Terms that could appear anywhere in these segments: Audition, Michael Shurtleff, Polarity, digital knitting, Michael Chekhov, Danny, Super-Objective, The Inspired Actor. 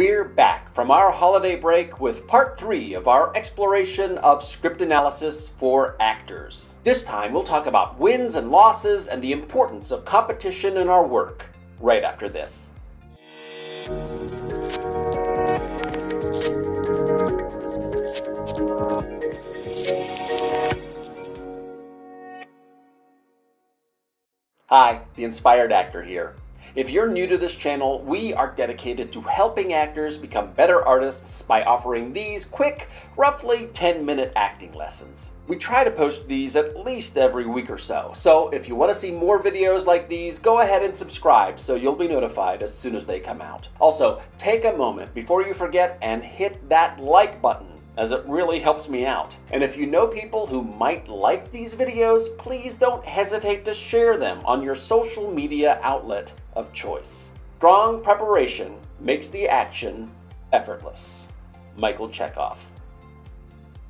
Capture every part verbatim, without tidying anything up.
We're back from our holiday break with part three of our exploration of script analysis for actors. This time we'll talk about wins and losses and the importance of competition in our work, right after this. Hi, The Inspired Actor here. If you're new to this channel, we are dedicated to helping actors become better artists by offering these quick, roughly ten minute acting lessons. We try to post these at least every week or so, so if you want to see more videos like these, go ahead and subscribe so you'll be notified as soon as they come out. Also, take a moment before you forget and hit that like button, as it really helps me out. And if you know people who might like these videos, please don't hesitate to share them on your social media outlet of choice. Strong preparation makes the action effortless. Michael Chekhov.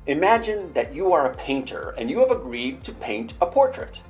Imagine that you are a painter and you have agreed to paint a portrait.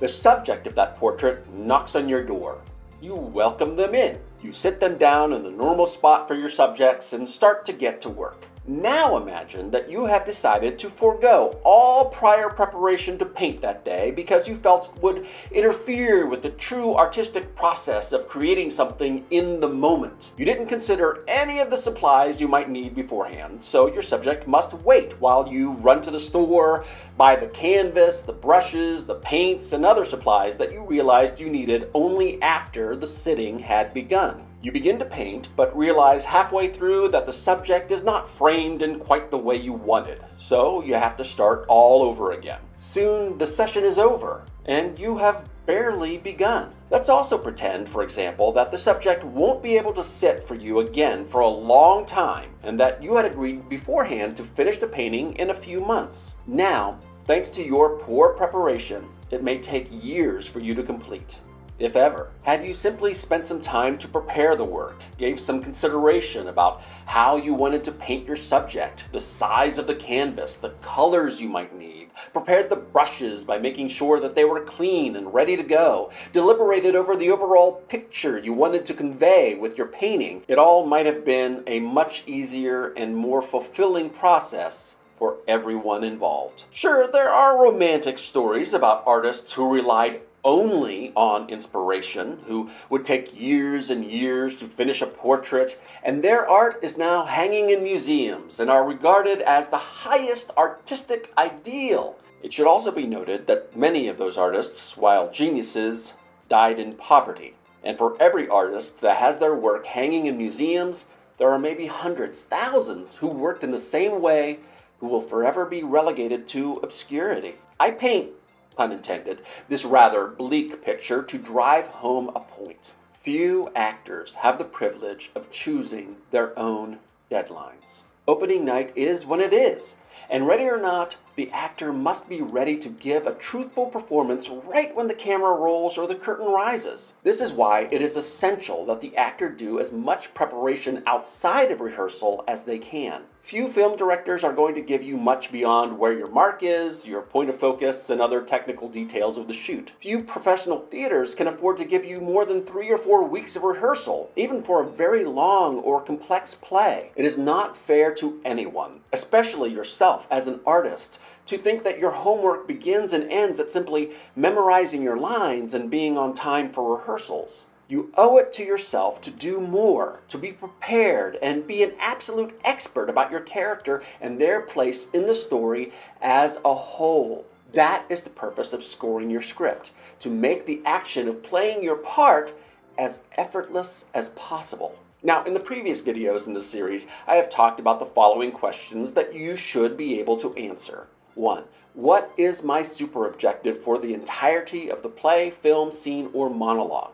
The subject of that portrait knocks on your door. You welcome them in. You sit them down in the normal spot for your subjects and start to get to work. Now imagine that you have decided to forego all prior preparation to paint that day because you felt would interfere with the true artistic process of creating something in the moment. You didn't consider any of the supplies you might need beforehand, so your subject must wait while you run to the store, buy the canvas, the brushes, the paints, and other supplies that you realized you needed only after the sitting had begun. You begin to paint, but realize halfway through that the subject is not framed in quite the way you wanted, so you have to start all over again. Soon the session is over, and you have barely begun. Let's also pretend, for example, that the subject won't be able to sit for you again for a long time, and that you had agreed beforehand to finish the painting in a few months. Now, thanks to your poor preparation, it may take years for you to complete. If ever. Had you simply spent some time to prepare the work, gave some consideration about how you wanted to paint your subject, the size of the canvas, the colors you might need, prepared the brushes by making sure that they were clean and ready to go, deliberated over the overall picture you wanted to convey with your painting, it all might have been a much easier and more fulfilling process for everyone involved. Sure, there are romantic stories about artists who relied only on inspiration, who would take years and years to finish a portrait, and their art is now hanging in museums and are regarded as the highest artistic ideal. It should also be noted that many of those artists, while geniuses, died in poverty. And for every artist that has their work hanging in museums, there are maybe hundreds, thousands who worked in the same way who will forever be relegated to obscurity. I paint, pun intended, this rather bleak picture to drive home a point. Few actors have the privilege of choosing their own deadlines. Opening night is when it is, and ready or not, the actor must be ready to give a truthful performance right when the camera rolls or the curtain rises. This is why it is essential that the actor do as much preparation outside of rehearsal as they can. Few film directors are going to give you much beyond where your mark is, your point of focus, and other technical details of the shoot. Few professional theaters can afford to give you more than three or four weeks of rehearsal, even for a very long or complex play. It is not fair to anyone, especially yourself as an artist, to think that your homework begins and ends at simply memorizing your lines and being on time for rehearsals. You owe it to yourself to do more, to be prepared, and be an absolute expert about your character and their place in the story as a whole. That is the purpose of scoring your script, to make the action of playing your part as effortless as possible. Now, in the previous videos in this series, I have talked about the following questions that you should be able to answer. One. What is my super objective for the entirety of the play, film, scene, or monologue?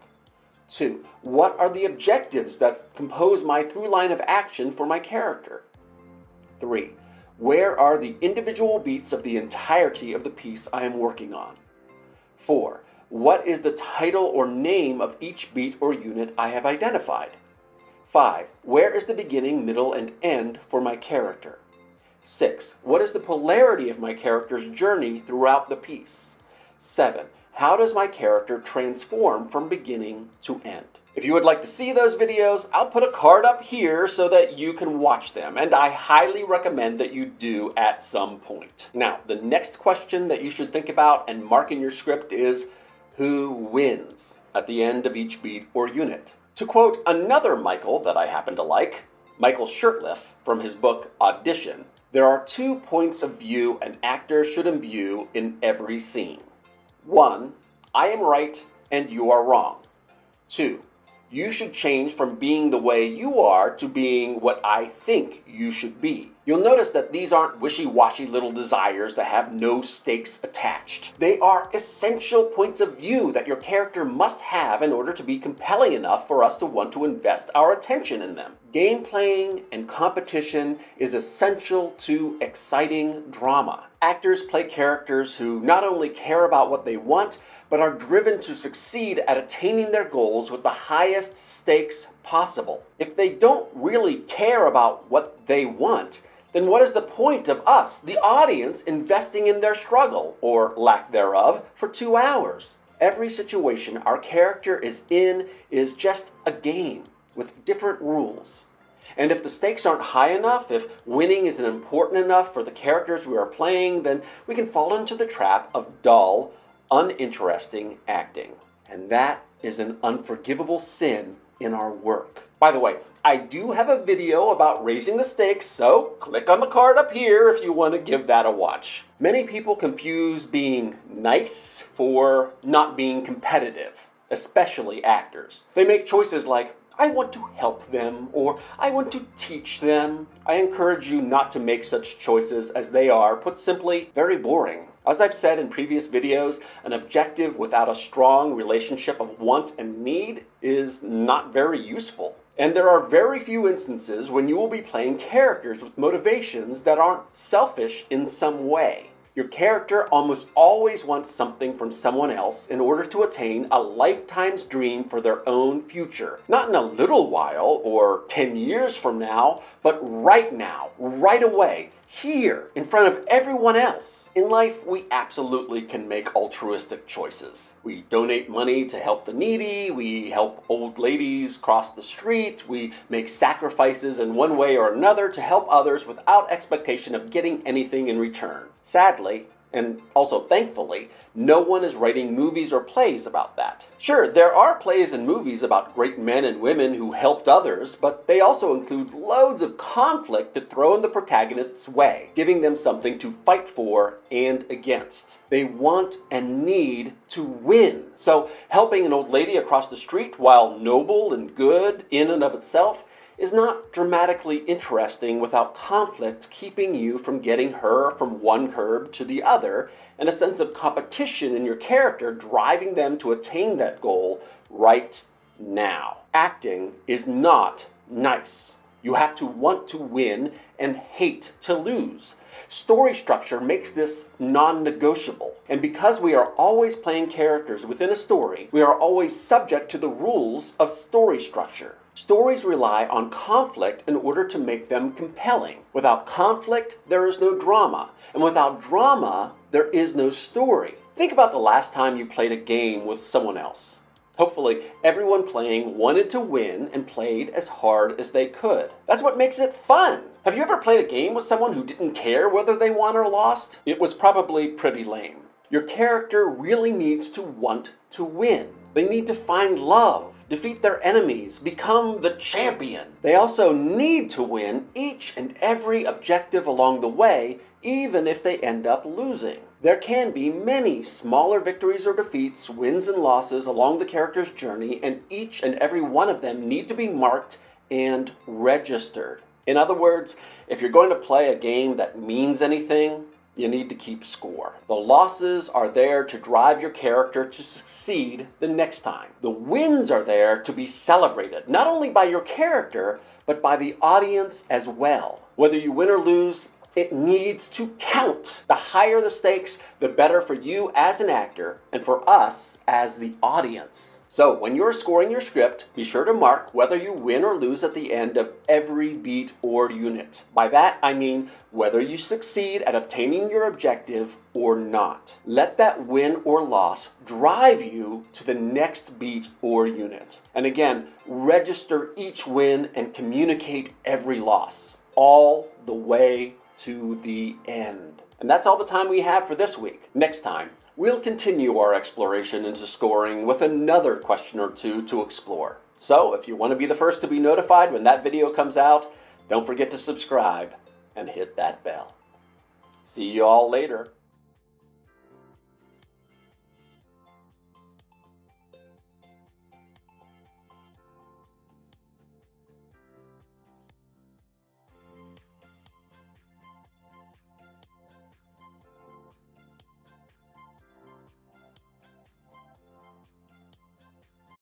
Two. What are the objectives that compose my through line of action for my character? Three. Where are the individual beats of the entirety of the piece I am working on? Four. What is the title or name of each beat or unit I have identified? Five. Where is the beginning, middle, and end for my character? Six. What is the polarity of my character's journey throughout the piece? Seven. How does my character transform from beginning to end? If you would like to see those videos, I'll put a card up here so that you can watch them, and I highly recommend that you do at some point. Now, the next question that you should think about and mark in your script is, who wins at the end of each beat or unit? To quote another Michael that I happen to like, Michael Shurtleff, from his book Audition, there are two points of view an actor should imbue in every scene. One, I am right and you are wrong. Two, you should change from being the way you are to being what I think you should be. You'll notice that these aren't wishy-washy little desires that have no stakes attached. They are essential points of view that your character must have in order to be compelling enough for us to want to invest our attention in them. Game playing and competition is essential to exciting drama. Actors play characters who not only care about what they want, but are driven to succeed at attaining their goals with the highest stakes possible. If they don't really care about what they want, then what is the point of us, the audience, investing in their struggle, or lack thereof, for two hours? Every situation our character is in is just a game with different rules. And if the stakes aren't high enough, if winning isn't important enough for the characters we are playing, then we can fall into the trap of dull, uninteresting acting. And that is an unforgivable sin in our work. By the way, I do have a video about raising the stakes, so click on the card up here if you want to give that a watch. Many people confuse being nice for not being competitive, especially actors. They make choices like, I want to help them, or I want to teach them. I encourage you not to make such choices, as they are, put simply, very boring. As I've said in previous videos, an objective without a strong relationship of want and need is not very useful. And there are very few instances when you will be playing characters with motivations that aren't selfish in some way. Your character almost always wants something from someone else in order to attain a lifetime's dream for their own future. Not in a little while or ten years from now, but right now, right away, here, in front of everyone else. In life, we absolutely can make altruistic choices. We donate money to help the needy, we help old ladies cross the street, we make sacrifices in one way or another to help others without expectation of getting anything in return. Sadly, and also thankfully, no one is writing movies or plays about that. Sure, there are plays and movies about great men and women who helped others, but they also include loads of conflict to throw in the protagonist's way, giving them something to fight for and against. They want and need to win. So helping an old lady across the street, while noble and good in and of itself, is not dramatically interesting without conflict keeping you from getting her from one curb to the other, and a sense of competition in your character driving them to attain that goal right now. Acting is not nice. You have to want to win and hate to lose. Story structure makes this non-negotiable. And because we are always playing characters within a story, we are always subject to the rules of story structure. Stories rely on conflict in order to make them compelling. Without conflict, there is no drama. And without drama, there is no story. Think about the last time you played a game with someone else. Hopefully, everyone playing wanted to win and played as hard as they could. That's what makes it fun. Have you ever played a game with someone who didn't care whether they won or lost? It was probably pretty lame. Your character really needs to want to win. They need to find love, defeat their enemies, become the champion. They also need to win each and every objective along the way, even if they end up losing. There can be many smaller victories or defeats, wins and losses along the character's journey, and each and every one of them need to be marked and registered. In other words, if you're going to play a game that means anything, you need to keep score. The losses are there to drive your character to succeed the next time. The wins are there to be celebrated, not only by your character, but by the audience as well. Whether you win or lose, It needs to count. The higher the stakes, the better for you as an actor and for us as the audience. So when you're scoring your script, be sure to mark whether you win or lose at the end of every beat or unit. By that, I mean whether you succeed at obtaining your objective or not. Let that win or loss drive you to the next beat or unit. And again, register each win and communicate every loss, all the way to the end. And that's all the time we have for this week. Next time, we'll continue our exploration into scoring with another question or two to explore. So if you want to be the first to be notified when that video comes out, don't forget to subscribe and hit that bell. See you all later.